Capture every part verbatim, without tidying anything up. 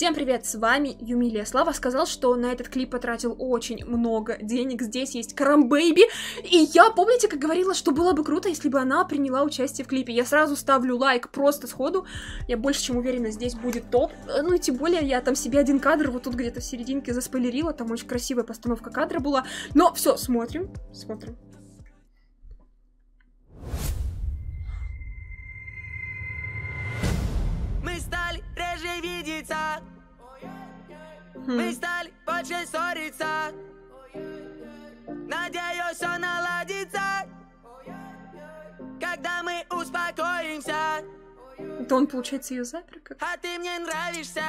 Всем привет, с вами Юмилия. Слава сказал, что на этот клип потратил очень много денег. Здесь есть Карамбэйби. И я, помните, как говорила, что было бы круто, если бы она приняла участие в клипе. Я сразу ставлю лайк просто сходу. Я больше чем уверена, здесь будет топ. Ну и тем более, я там себе один кадр вот тут где-то в серединке заспойлерила. Там очень красивая постановка кадра была. Но все, смотрим, смотрим. Реже видеться, мы стали почти ссориться. Надеюсь, все наладится, когда мы успокоимся. Это он, получается, ее запер как? А ты мне нравишься,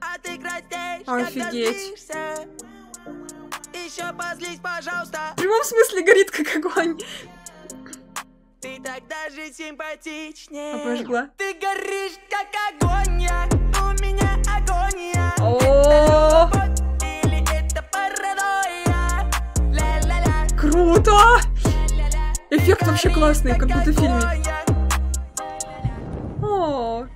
а ты краснеешь, когда злишься. Еще позлись, пожалуйста. В прямом смысле горит как огонь. Ты так даже симпатичнее. Обожгла. Ты горишь, как огонь, я. У меня агония. О-о-о. Или это паранойя. Ля-ля-ля. Круто! Эффект вообще классный, как будто в фильме. О-о-о.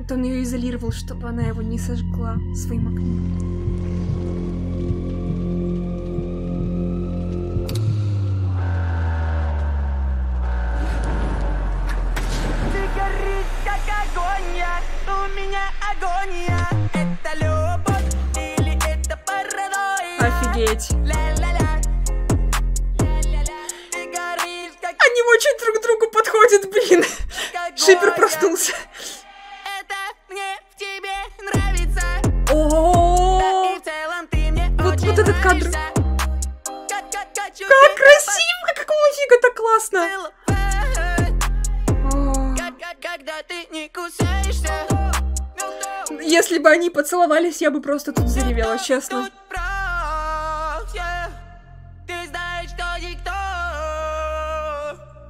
Это он ее изолировал, чтобы она его не сожгла своим огнем. Офигеть. Они очень друг к другу подходят, блин. Шипер проснулся. Это мне в тебе нравится. О-о-о. Вот, вот этот кадр. Как красиво, какого фига, так классно. Когда ты не кусаешься. Если бы они поцеловались, я бы просто тут заревела, честно.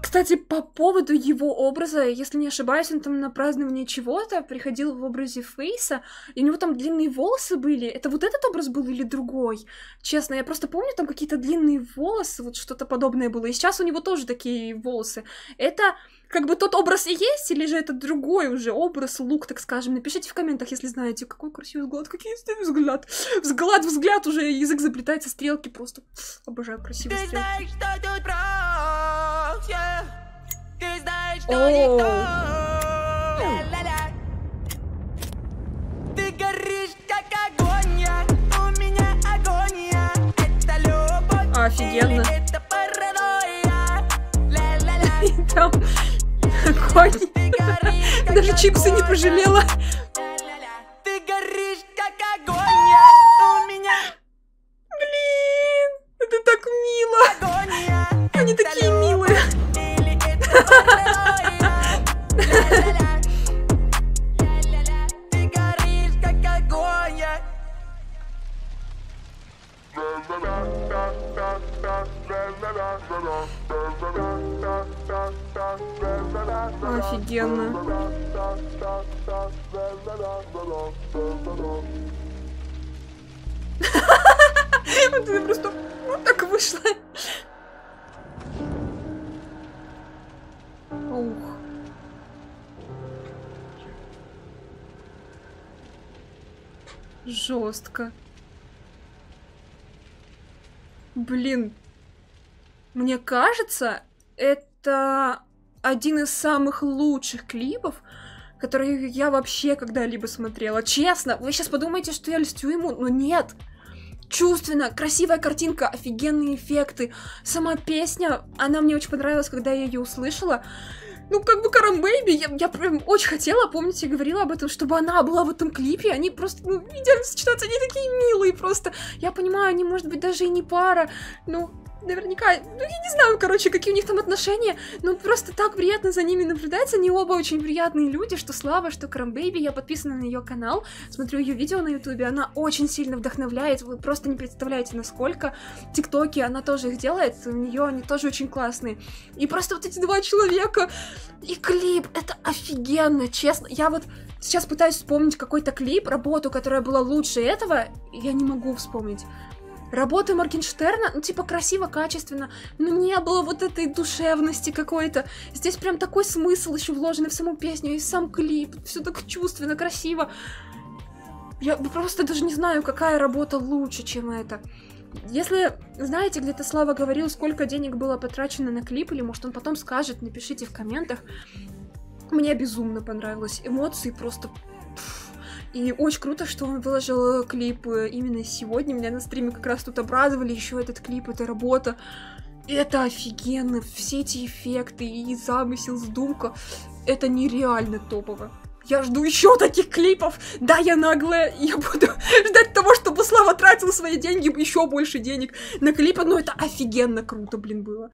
Кстати, по поводу его образа, если не ошибаюсь, он там на празднование чего-то приходил в образе Фейса, и у него там длинные волосы были. Это вот этот образ был или другой? Честно, я просто помню, там какие-то длинные волосы, вот что-то подобное было. И сейчас у него тоже такие волосы. Это как бы тот образ и есть, или же это другой уже образ, лук, так скажем? Напишите в комментах, если знаете, какой красивый взгляд, какие взгляд. Взгляд, взгляд, уже язык заплетается, стрелки просто. Обожаю красивые стрелки. Ты знаешь, что никто. Ты горишь, как огонь, у меня агония. Это любовь. Офигенно. Это паранойя. И там огонь. Даже чипсы не пожалела. Ты горишь, как огонь, у меня. Блин, это так мило. Они такие милые. Офигенно. Это просто вот так вышло. Ух. Жестко. Блин. Мне кажется, это один из самых лучших клипов, которые я вообще когда-либо смотрела. Честно, вы сейчас подумаете, что я льстю ему, но нет. Чувственно, красивая картинка, офигенные эффекты. Сама песня, она мне очень понравилась, когда я ее услышала. Ну, как бы Карамбэйби, я, я прям очень хотела, помните, говорила об этом, чтобы она была в этом клипе. Они просто, ну, идеально сочетаются, они такие милые просто. Я понимаю, они, может быть, даже и не пара, ну, наверняка, ну, я не знаю, короче, какие у них там отношения. Ну, просто так приятно за ними наблюдать, они оба очень приятные люди, что Слава, что Карамбэйби. Я подписана на ее канал, смотрю ее видео на ютубе, она очень сильно вдохновляет, вы просто не представляете, насколько. Тиктоки, она тоже их делает, у нее они тоже очень классные. И просто вот эти два человека... И клип, это офигенно, честно. Я вот сейчас пытаюсь вспомнить какой-то клип, работу, которая была лучше этого, я не могу вспомнить. Работа Моргенштерна, ну, типа, красиво, качественно, но не было вот этой душевности какой-то. Здесь прям такой смысл еще вложенный в саму песню, и в сам клип. Все так чувственно, красиво. Я просто даже не знаю, какая работа лучше, чем это. Если, знаете, где-то Слава говорил, сколько денег было потрачено на клип, или, может, он потом скажет, напишите в комментах. Мне безумно понравилось. Эмоции просто... И очень круто, что он выложил клип именно сегодня. Меня на стриме как раз тут обрадовали. Еще этот клип, эта работа. Это офигенно. Все эти эффекты и замысел, задумка. Это нереально топово. Я жду еще таких клипов. Да, я наглая. Я буду ждать того, чтобы Слава тратил свои деньги, еще больше денег на клипы. Но это офигенно круто, блин, было.